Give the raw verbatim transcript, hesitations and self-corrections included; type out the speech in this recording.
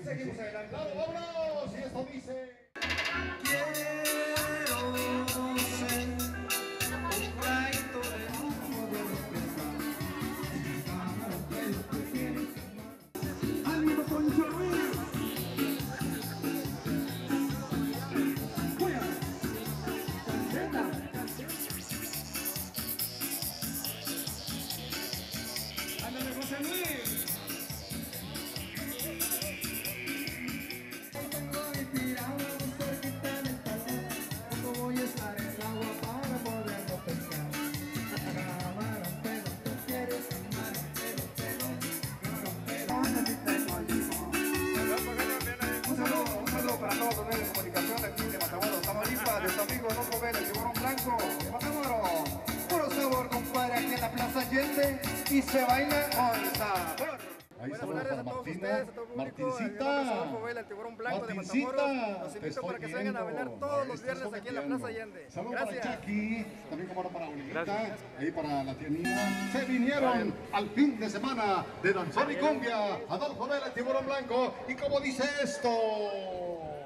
y seguimos adelante. ¡Vámonos! Y esto dice... Quiero ser un traidor del mundo de los pesados. ¡Ánimo con Joel! ¡Fuera! ¡Canceta! ¡Ándale, José Luis! Tamaulipas, de su amigo Adolfo Vela, Tiburón Blanco, de Matamoros. Puro sabor, compadre, aquí en la Plaza Allende y se baila con sabor. Ahí buenas tardes a todos Martina, ustedes, a todo el público. Martincita, Adolfo Vela, el Tiburón Blanco de Matamoros. Los invito para que se vengan a bailar todos los viernes aquí en la Plaza Allende. Saludos para Chucky, también como para Olivita, ahí para la tía Nina. Se vinieron al fin de semana de Danzón y Cumbia, Adolfo Vela, el Tiburón Blanco. Y como dice esto...